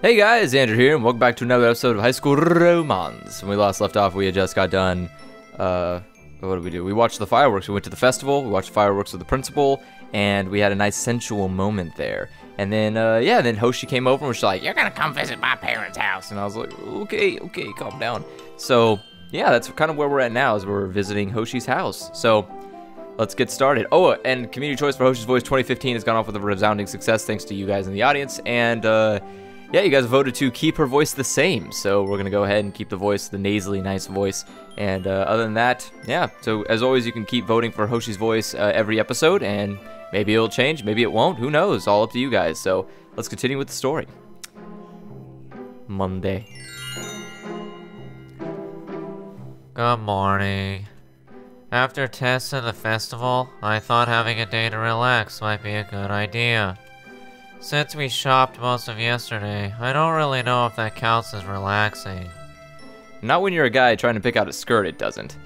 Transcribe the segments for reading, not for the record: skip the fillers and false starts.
Hey guys, Andrew here, and welcome back to another episode of High School Romance. When we last left off, we had just got done, what did we do? We watched the fireworks. We went to the festival, we watched fireworks with the principal, and we had a nice sensual moment there. And then, then Hoshi came over and was like, "You're gonna come visit my parents' house." And I was like, okay, calm down. So, yeah, that's kind of where we're at now, is we're visiting Hoshi's house. So, let's get started. Oh, and Community Choice for Hoshi's Voice 2015 has gone off with a resounding success thanks to you guys in the audience, and, yeah, you guys voted to keep her voice the same, so we're gonna go ahead and keep the voice, the nasally nice voice, and other than that, yeah, so as always, you can keep voting for Hoshi's voice every episode, and maybe it'll change, maybe it won't, who knows, all up to you guys, so let's continue with the story. Monday. Good morning. After tests at the festival, I thought having a day to relax might be a good idea. Since we shopped most of yesterday, I don't really know if that counts as relaxing. Not when you're a guy trying to pick out a skirt, it doesn't.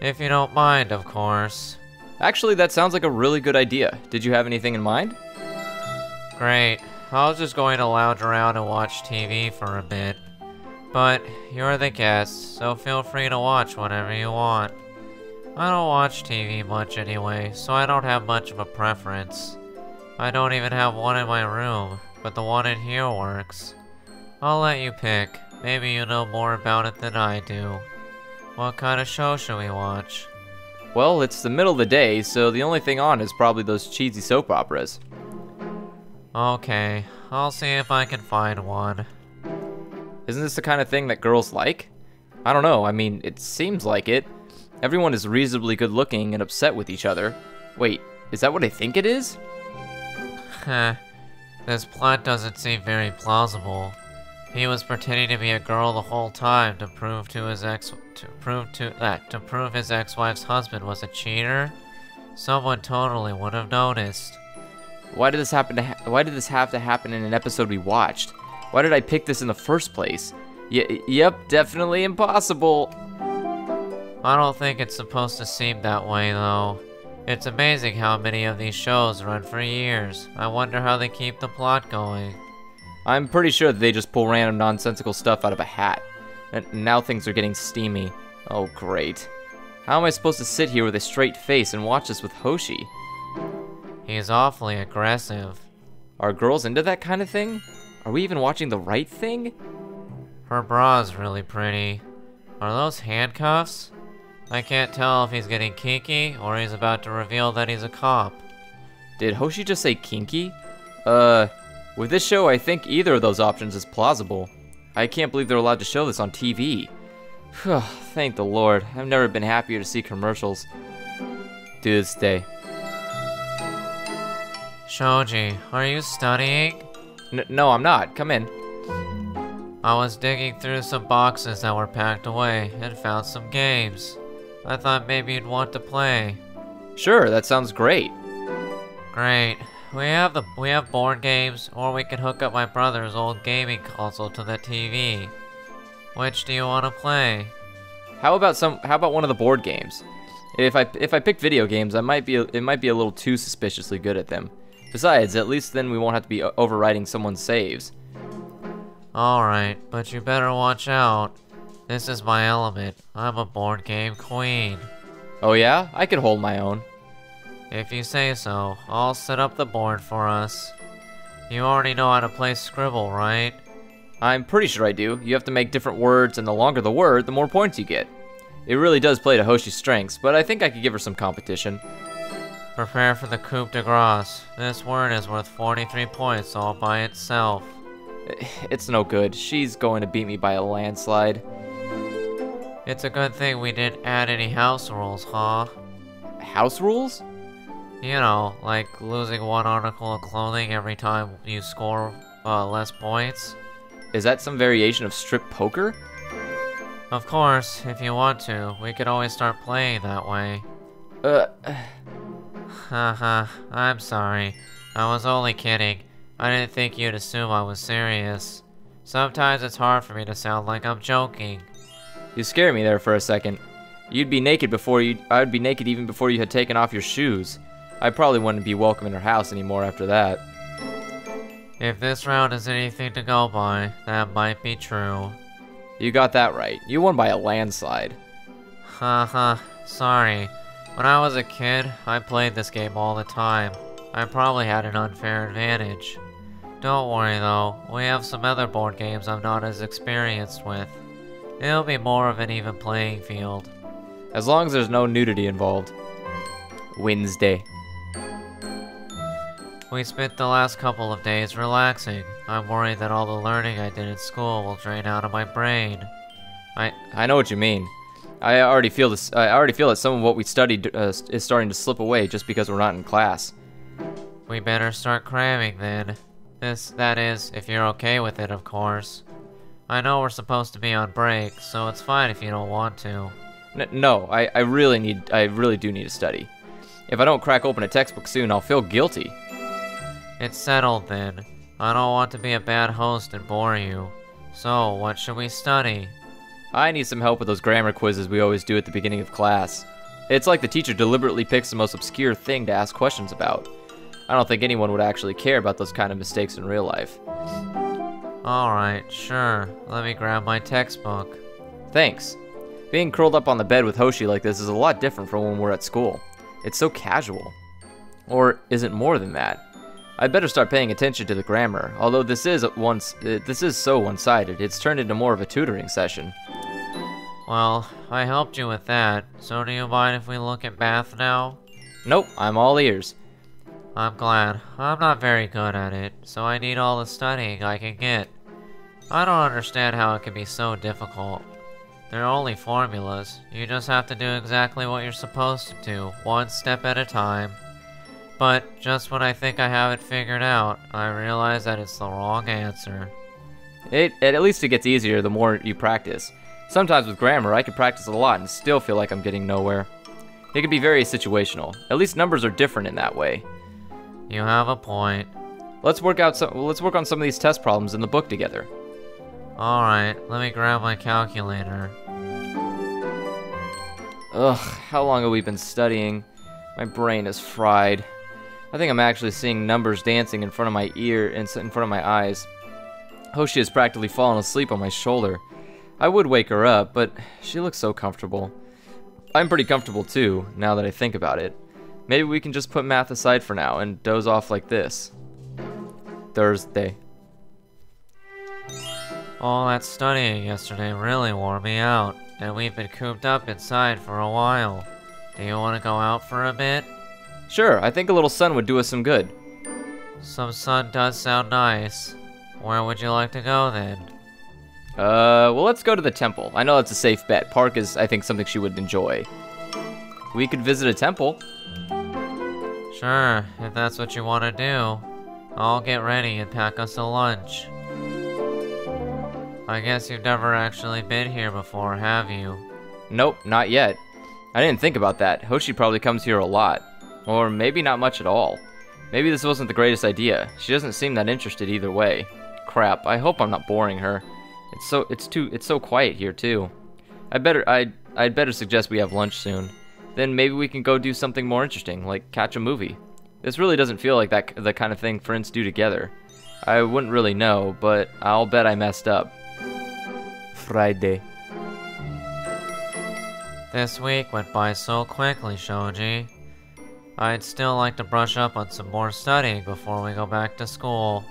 If you don't mind, of course. Actually, that sounds like a really good idea. Did you have anything in mind? Great. I was just going to lounge around and watch TV for a bit. But you're the guest, so feel free to watch whatever you want. I don't watch TV much anyway, so I don't have much of a preference. I don't even have one in my room, but the one in here works. I'll let you pick. Maybe you know more about it than I do. What kind of show should we watch? Well, it's the middle of the day, so the only thing on is probably those cheesy soap operas. Okay, I'll see if I can find one. Isn't this the kind of thing that girls like? I don't know, I mean, it seems like it. Everyone is reasonably good looking and upset with each other. Wait, is that what I think it is? Heh, this plot doesn't seem very plausible. He was pretending to be a girl the whole time to prove to his ex-wife's husband was a cheater. Someone totally would have noticed. Why did this have to happen in an episode we watched? Why did I pick this in the first place? Yep, definitely impossible. I don't think it's supposed to seem that way though. It's amazing how many of these shows run for years. I wonder how they keep the plot going. I'm pretty sure that they just pull random nonsensical stuff out of a hat. And now things are getting steamy. Oh, great. How am I supposed to sit here with a straight face and watch this with Hoshi? He's awfully aggressive. Are girls into that kind of thing? Are we even watching the right thing? Her bra's really pretty. Are those handcuffs? I can't tell if he's getting kinky, or he's about to reveal that he's a cop. Did Hoshi just say kinky? With this show, I think either of those options is plausible. I can't believe they're allowed to show this on TV. Thank the Lord, I've never been happier to see commercials. Tuesday. Shoji, are you studying? No, I'm not. Come in. I was digging through some boxes that were packed away, and found some games. I thought maybe you'd want to play. Sure, that sounds great. Great. We have board games, or we can hook up my brother's old gaming console to the TV. Which do you want to play? How about one of the board games? If I pick video games, it might be a little too suspiciously good at them. Besides, at least then we won't have to be overriding someone's saves. All right, but you better watch out. This is my element. I'm a board game queen. Oh yeah? I can hold my own. If you say so, I'll set up the board for us. You already know how to play Scribble, right? I'm pretty sure I do. You have to make different words, and the longer the word, the more points you get. It really does play to Hoshi's strengths, but I think I could give her some competition. Prepare for the coup de grace. This word is worth 43 points all by itself. It's no good. She's going to beat me by a landslide. It's a good thing we didn't add any house rules, huh? House rules? You know, like losing one article of clothing every time you score less points. Is that some variation of strip poker? Of course, if you want to, we could always start playing that way. Haha, I'm sorry. I was only kidding. I didn't think you'd assume I was serious. Sometimes it's hard for me to sound like I'm joking. You scared me there for a second. I'd be naked even before you had taken off your shoes. I probably wouldn't be welcome in her house anymore after that. If this round is anything to go by, that might be true. You got that right. You won by a landslide. Haha, sorry. When I was a kid, I played this game all the time. I probably had an unfair advantage. Don't worry though, we have some other board games I'm not as experienced with. It'll be more of an even playing field. As long as there's no nudity involved. Wednesday. We spent the last couple of days relaxing. I'm worried that all the learning I did in school will drain out of my brain. I know what you mean. I already feel that some of what we studied is starting to slip away just because we're not in class. We better start cramming then. That is, if you're okay with it, of course. I know we're supposed to be on break, so it's fine if you don't want to. No, I really do need to study. If I don't crack open a textbook soon, I'll feel guilty. It's settled then. I don't want to be a bad host and bore you. So, what should we study? I need some help with those grammar quizzes we always do at the beginning of class. It's like the teacher deliberately picks the most obscure thing to ask questions about. I don't think anyone would actually care about those kind of mistakes in real life. Alright, sure. Let me grab my textbook. Thanks. Being curled up on the bed with Hoshi like this is a lot different from when we're at school. It's so casual. Or is it more than that? I'd better start paying attention to the grammar, although this is so one-sided, it's turned into more of a tutoring session. Well, I helped you with that, so do you mind if we look at math now? Nope, I'm all ears. I'm glad. I'm not very good at it, so I need all the studying I can get. I don't understand how it can be so difficult. They're only formulas. You just have to do exactly what you're supposed to do, one step at a time. But just when I think I have it figured out, I realize that it's the wrong answer. At least it gets easier the more you practice. Sometimes with grammar, I can practice a lot and still feel like I'm getting nowhere. It can be very situational. At least numbers are different in that way. You have a point. Let's work on some of these test problems in the book together. All right, let me grab my calculator. Ugh, how long have we been studying? My brain is fried. I think I'm actually seeing numbers dancing in front of my ear and in front of my eyes. Hoshi has practically fallen asleep on my shoulder. I would wake her up, but she looks so comfortable. I'm pretty comfortable too, now that I think about it. Maybe we can just put math aside for now and doze off like this. Thursday. All that studying yesterday really wore me out, and we've been cooped up inside for a while. Do you want to go out for a bit? Sure, I think a little sun would do us some good. Some sun does sound nice. Where would you like to go then? Well, let's go to the temple. I know that's a safe bet. Park is, I think, something she would enjoy. We could visit a temple. Sure, if that's what you want to do. I'll get ready and pack us a lunch. I guess you've never actually been here before, have you? Nope, not yet. I didn't think about that. Hoshi probably comes here a lot. Or maybe not much at all. Maybe this wasn't the greatest idea. She doesn't seem that interested either way. Crap, I hope I'm not boring her. It's so quiet here too. I'd better suggest we have lunch soon. Then maybe we can go do something more interesting, like catch a movie. This really doesn't feel like the kind of thing friends do together. I wouldn't really know, but I'll bet I messed up. Friday. This week went by so quickly, Shoji. I'd still like to brush up on some more studying before we go back to school.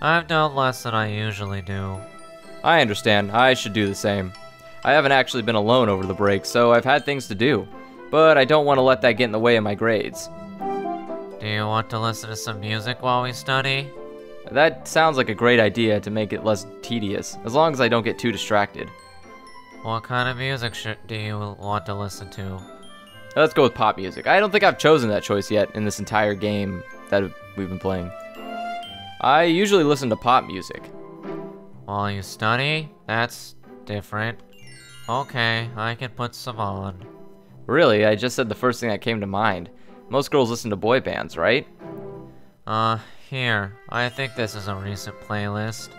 I've done less than I usually do. I understand. I should do the same. I haven't actually been alone over the break, so I've had things to do. But I don't want to let that get in the way of my grades. Do you want to listen to some music while we study? That sounds like a great idea to make it less tedious, as long as I don't get too distracted. What kind of music do you want to listen to? Let's go with pop music. I don't think I've chosen that choice yet in this entire game that we've been playing. I usually listen to pop music. While you study? That's different. Okay, I can put some on. Really? I just said the first thing that came to mind. Most girls listen to boy bands, right? Here. I think this is a recent playlist.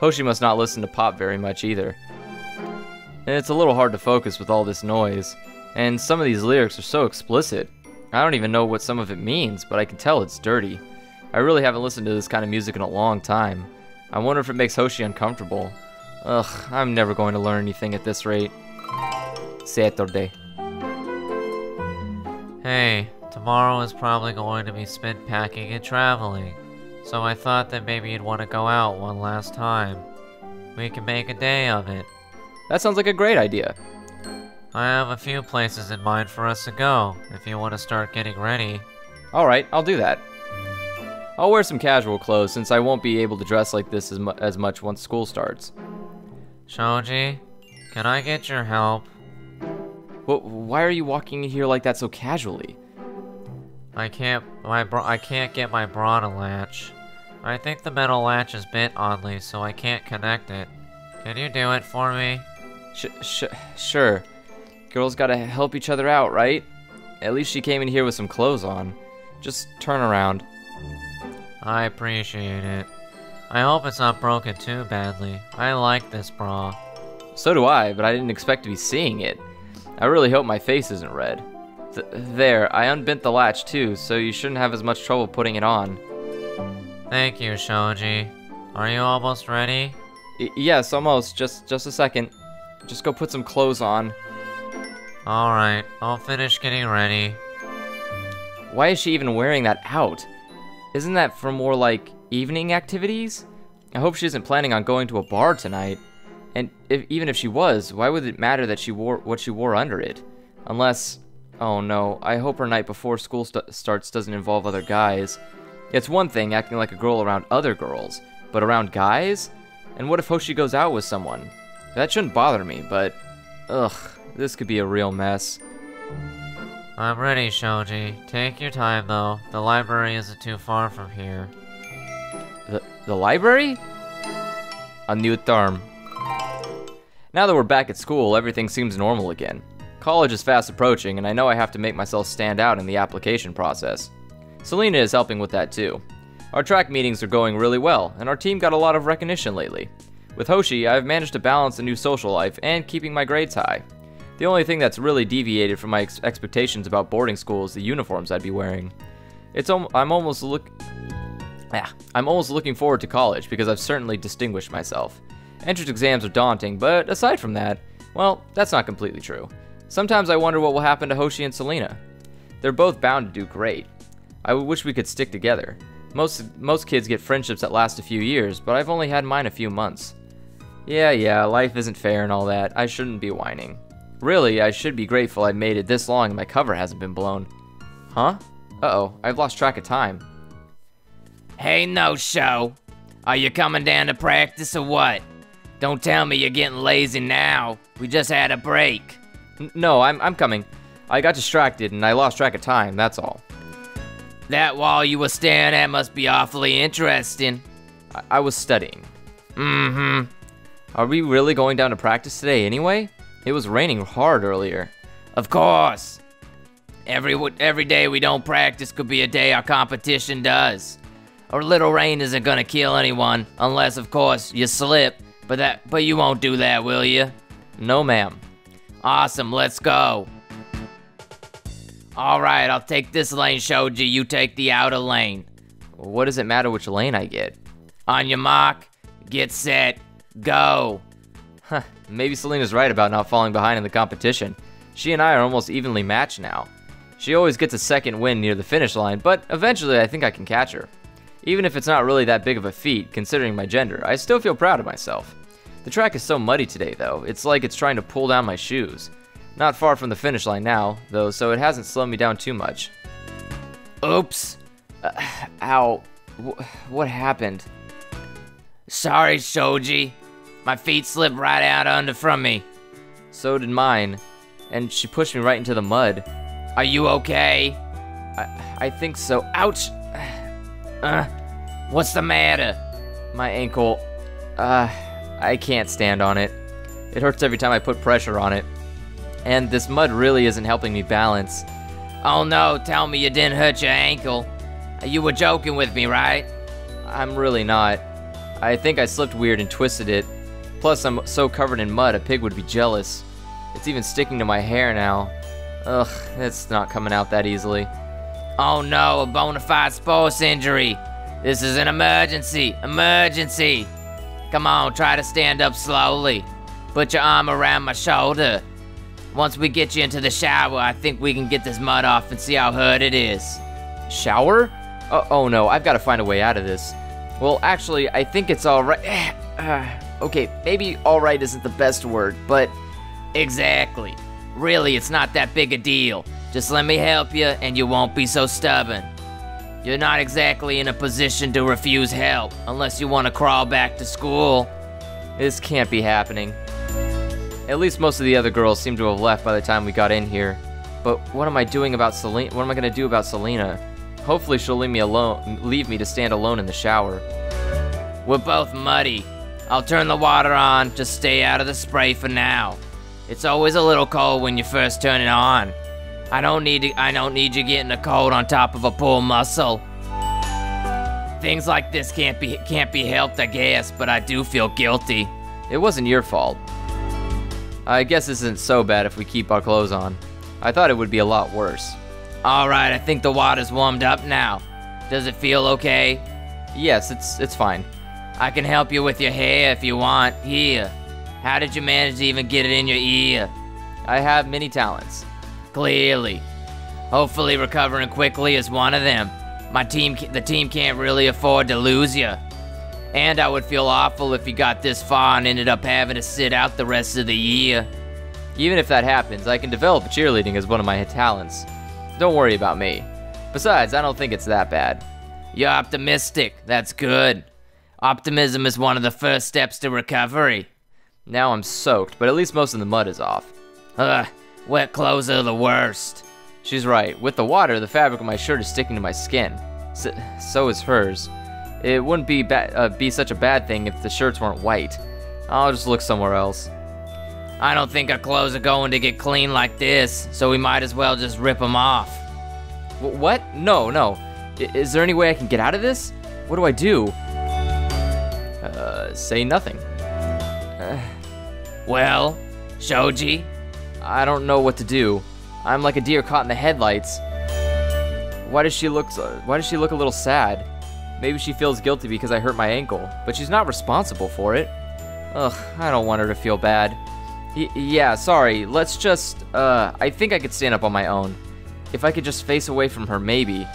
Hoshi must not listen to pop very much either. And it's a little hard to focus with all this noise. And some of these lyrics are so explicit. I don't even know what some of it means, but I can tell it's dirty. I really haven't listened to this kind of music in a long time. I wonder if it makes Hoshi uncomfortable. Ugh, I'm never going to learn anything at this rate. Saturday. Hey, tomorrow is probably going to be spent packing and traveling, so I thought that maybe you'd want to go out one last time. We can make a day of it. That sounds like a great idea. I have a few places in mind for us to go, if you want to start getting ready. Alright, I'll do that. I'll wear some casual clothes since I won't be able to dress like this as much once school starts. Shoji, can I get your help? Why are you walking in here like that so casually? I can't get my bra to latch. I think the metal latch is bent oddly, so I can't connect it. Can you do it for me? Sure. Girls gotta help each other out, right? At least she came in here with some clothes on. Just turn around. I appreciate it. I hope it's not broken too badly. I like this bra. So do I, but I didn't expect to be seeing it. I really hope my face isn't red. There, I unbent the latch too, so you shouldn't have as much trouble putting it on. Thank you, Shoji. Are you almost ready? Yes, almost. Just a second. Just go put some clothes on. Alright, I'll finish getting ready. Why is she even wearing that out? Isn't that for more like evening activities? I hope she isn't planning on going to a bar tonight. And even if she was, why would it matter that she wore what she wore under it? Unless, oh no, I hope her night before school starts doesn't involve other guys. It's one thing acting like a girl around other girls, but around guys? And what if Hoshi goes out with someone? That shouldn't bother me, but ugh, this could be a real mess. I'm ready, Shoji. Take your time though. The library isn't too far from here. The library? A new term. Now that we're back at school, everything seems normal again. College is fast approaching, and I know I have to make myself stand out in the application process. Selina is helping with that too. Our track meetings are going really well, and our team got a lot of recognition lately. With Hoshi, I've managed to balance a new social life and keeping my grades high. The only thing that's really deviated from my expectations about boarding school is the uniforms I'd be wearing. I'm almost looking forward to college because I've certainly distinguished myself. Entrance exams are daunting, but aside from that, well, that's not completely true. Sometimes I wonder what will happen to Hoshi and Selina. They're both bound to do great. I wish we could stick together. Most kids get friendships that last a few years, but I've only had mine a few months. Yeah, life isn't fair and all that. I shouldn't be whining. Really, I should be grateful I made it this long and my cover hasn't been blown. Huh? Uh-oh, I've lost track of time. Hey, no-show. Are you coming down to practice or what? Don't tell me you're getting lazy now. We just had a break. No, I'm coming. I got distracted and I lost track of time, that's all. That wall you were staring at must be awfully interesting. I was studying. Mm-hmm. Are we really going down to practice today anyway? It was raining hard earlier. Of course. Every day we don't practice could be a day our competition does. A little rain isn't gonna kill anyone, unless of course you slip. But you won't do that, will you? No, ma'am. Awesome, let's go. All right, I'll take this lane, Shoji. You take the outer lane. What does it matter which lane I get? On your mark, get set, go. Huh, maybe Selina's right about not falling behind in the competition. She and I are almost evenly matched now. She always gets a second win near the finish line, but eventually I think I can catch her. Even if it's not really that big of a feat, considering my gender, I still feel proud of myself. The track is so muddy today, though. It's like it's trying to pull down my shoes. Not far from the finish line now, though, so it hasn't slowed me down too much. Oops! Ow. What happened? Sorry, Shoji. My feet slipped right out under from me. So did mine. And she pushed me right into the mud. Are you okay? I think so. Ouch! What's the matter? My ankle. I can't stand on it. It hurts every time I put pressure on it. And this mud really isn't helping me balance. Oh no, tell me you didn't hurt your ankle. You were joking with me, right? I'm really not. I think I slipped weird and twisted it. Plus, I'm so covered in mud, a pig would be jealous. It's even sticking to my hair now. Ugh, it's not coming out that easily. Oh no, a bona fide sports injury. This is an emergency! Emergency! Come on, try to stand up slowly. Put your arm around my shoulder. Once we get you into the shower, I think we can get this mud off and see how hurt it is. Shower? Oh no, I've got to find a way out of this. Well, actually, I think it's alright. Okay, maybe alright isn't the best word, but... Exactly. Really, it's not that big a deal. Just let me help you, and you won't be so stubborn. You're not exactly in a position to refuse help, unless you want to crawl back to school. This can't be happening. At least most of the other girls seem to have left by the time we got in here. But what am I doing about Selina? What am I going to do about Selina? Hopefully she'll leave me alone, to stand alone in the shower. We're both muddy. I'll turn the water on, just stay out of the spray for now. It's always a little cold when you first turn it on. I don't need you getting a cold on top of a pool muscle. Things like this can't be helped, I guess, but I do feel guilty. It wasn't your fault. I guess this isn't so bad if we keep our clothes on. I thought it would be a lot worse. Alright, I think the water's warmed up now. Does it feel okay? Yes, it's fine. I can help you with your hair if you want. Here. How did you manage to even get it in your ear? I have many talents. Clearly. Hopefully recovering quickly is one of them. The team can't really afford to lose you. And I would feel awful if you got this far and ended up having to sit out the rest of the year. Even if that happens, I can develop cheerleading as one of my talents. Don't worry about me. Besides, I don't think it's that bad. You're optimistic. That's good. Optimism is one of the first steps to recovery. Now I'm soaked, but at least most of the mud is off. Ugh, wet clothes are the worst. She's right. With the water, the fabric of my shirt is sticking to my skin. So is hers. It wouldn't be such a bad thing if the shirts weren't white. I'll just look somewhere else. I don't think our clothes are going to get clean like this, so we might as well just rip them off. What? No, no. Is there any way I can get out of this? What do I do? Say nothing. Well, Shoji? I don't know what to do. I'm like a deer caught in the headlights. Why does she look a little sad? Maybe she feels guilty because I hurt my ankle, but she's not responsible for it. Ugh, I don't want her to feel bad. Yeah, sorry, let's just, I think I could stand up on my own. If I could just face away from her, maybe.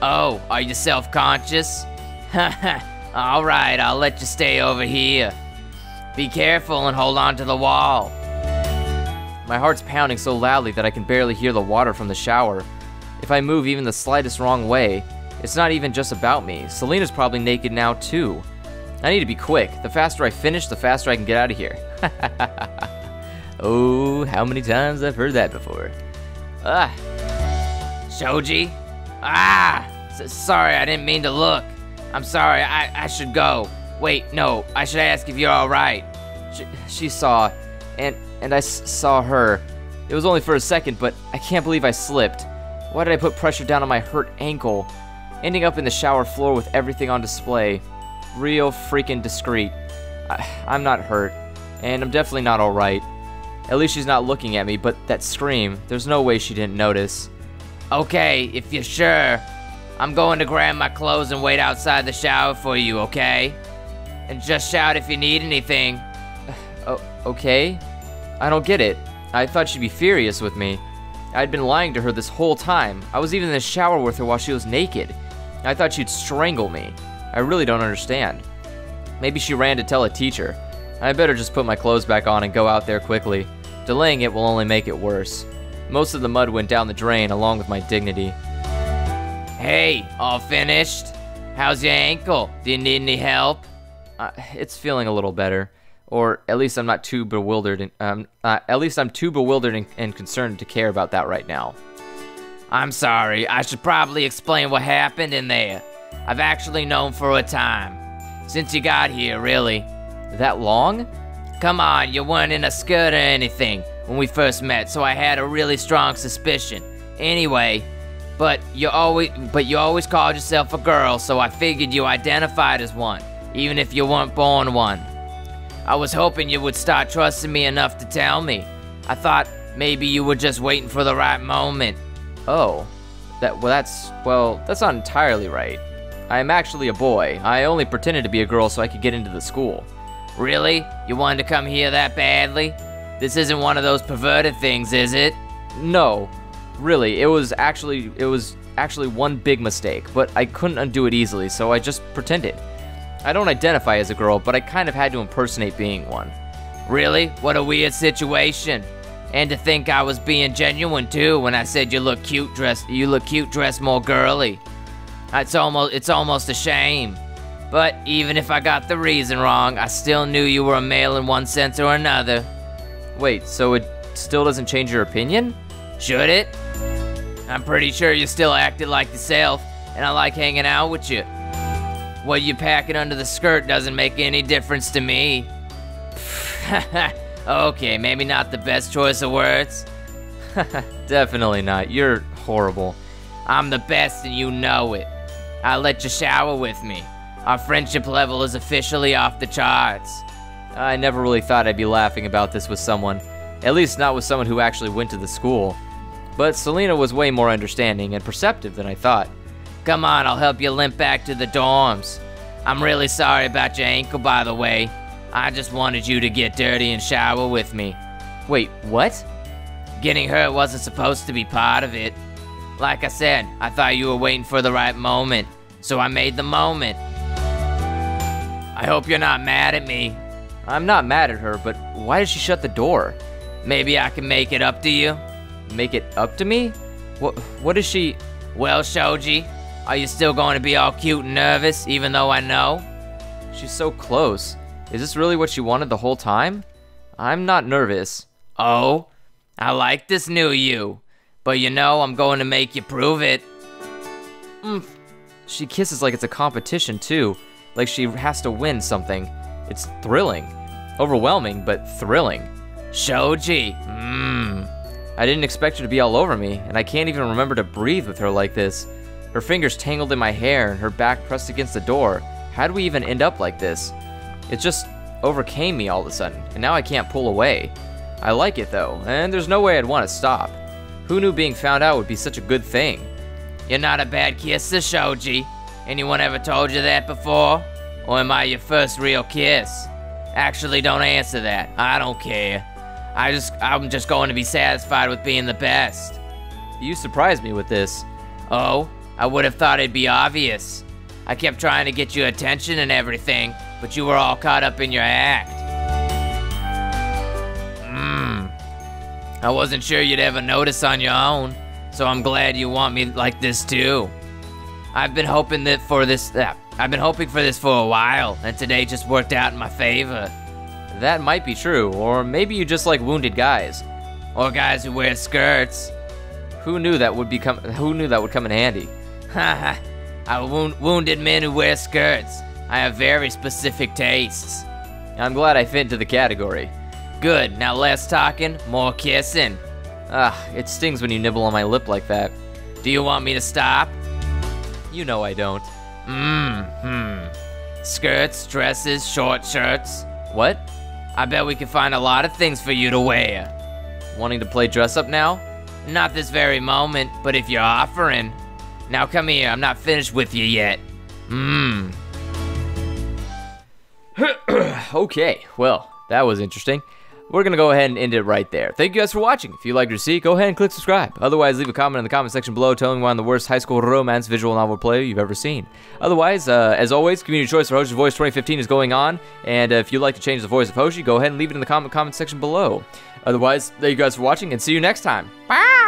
Oh, are you self-conscious? Haha, alright, I'll let you stay over here. Be careful and hold on to the wall. My heart's pounding so loudly that I can barely hear the water from the shower. If I move even the slightest wrong way, it's not even just about me. Selina's probably naked now, too. I need to be quick. The faster I finish, the faster I can get out of here. Oh, how many times I've heard that before. Ah! Shoji? Ah! Sorry, I didn't mean to look. I'm sorry, I should go. Wait, no, I should ask if you're alright. She saw, and I saw her. It was only for a second, but I can't believe I slipped. Why did I put pressure down on my hurt ankle? Ending up in the shower floor with everything on display. Real freaking discreet. I'm not hurt, and I'm definitely not alright. At least she's not looking at me, but that scream, there's no way she didn't notice. Okay, if you're sure. I'm going to grab my clothes and wait outside the shower for you, okay? And just shout if you need anything. Okay? I don't get it. I thought she'd be furious with me. I'd been lying to her this whole time. I was even in the shower with her while she was naked. I thought she'd strangle me. I really don't understand. Maybe she ran to tell a teacher. I better just put my clothes back on and go out there quickly. Delaying it will only make it worse. Most of the mud went down the drain along with my dignity. Hey, all finished? How's your ankle? Do you need any help? It's feeling a little better, or at least I'm not too bewildered. And concerned to care about that right now. I'm sorry. I should probably explain what happened in there. I've actually known for a time since you got here, really. That long? Come on, you weren't in a skirt or anything when we first met, so I had a really strong suspicion. Anyway, but you always called yourself a girl, so I figured you identified as one. Even if you weren't born one. I was hoping you would start trusting me enough to tell me. I thought maybe you were just waiting for the right moment. Oh, that's not entirely right. I am actually a boy. I only pretended to be a girl so I could get into the school. Really? You wanted to come here that badly? This isn't one of those perverted things, is it? No. Really, it was actually one big mistake, but I couldn't undo it easily, so I just pretended. I don't identify as a girl, but I kind of had to impersonate being one. Really? What a weird situation. And to think I was being genuine too when I said you look cute dressed more girly. It's almost a shame. But even if I got the reason wrong, I still knew you were a male in one sense or another. Wait, so it still doesn't change your opinion? Should it? I'm pretty sure you still acted like yourself, and I like hanging out with you. What you packing under the skirt doesn't make any difference to me. Okay, maybe not the best choice of words. Definitely not. You're horrible. I'm the best and you know it. I let you shower with me. Our friendship level is officially off the charts. I never really thought I'd be laughing about this with someone. At least not with someone who actually went to the school. But Selina was way more understanding and perceptive than I thought. Come on, I'll help you limp back to the dorms. I'm really sorry about your ankle, by the way. I just wanted you to get dirty and shower with me. Wait, what? Getting hurt wasn't supposed to be part of it. Like I said, I thought you were waiting for the right moment, so I made the moment. I hope you're not mad at me. I'm not mad at her, but why did she shut the door? Maybe I can make it up to you. Make it up to me? What is she? Well, Shoji, are you still going to be all cute and nervous, even though I know? She's so close. Is this really what she wanted the whole time? I'm not nervous. Oh, I like this new you. But you know, I'm going to make you prove it. She kisses like it's a competition too. Like she has to win something. It's thrilling. Overwhelming, but thrilling. Shoji. I didn't expect her to be all over me, and I can't even remember to breathe with her like this. Her fingers tangled in my hair and her back pressed against the door. How did we even end up like this? It just overcame me all of a sudden, and now I can't pull away. I like it though, and there's no way I'd want to stop. Who knew being found out would be such a good thing? You're not a bad kisser, Shoji. Anyone ever told you that before? Or am I your first real kiss? Actually, don't answer that. I don't care. I'm just going to be satisfied with being the best. You surprised me with this. Oh, I would have thought it'd be obvious. I kept trying to get your attention and everything, but you were all caught up in your act. I wasn't sure you'd ever notice on your own, so I'm glad you want me like this too. I've been hoping for this for a while, and today just worked out in my favor. That might be true, or maybe you just like wounded guys, or guys who wear skirts. Who knew that would come in handy? Haha, I wounded men who wear skirts. I have very specific tastes. I'm glad I fit into the category. Good, now less talking, more kissing. It stings when you nibble on my lip like that. Do you want me to stop? You know I don't. Skirts, dresses, short shirts. What? I bet we can find a lot of things for you to wear. Wanting to play dress up now? Not this very moment, but if you're offering. Now come here, I'm not finished with you yet. Okay, well, that was interesting. We're gonna go ahead and end it right there. Thank you guys for watching. If you'd like to see, go ahead and click subscribe. Otherwise, leave a comment in the comment section below telling me why I'm the worst High School Romance visual novel player you've ever seen. Otherwise, as always, Community Choice for Hoshi's Voice 2015 is going on, and if you'd like to change the voice of Hoshi, go ahead and leave it in the comment section below. Otherwise, thank you guys for watching, and see you next time. Bye!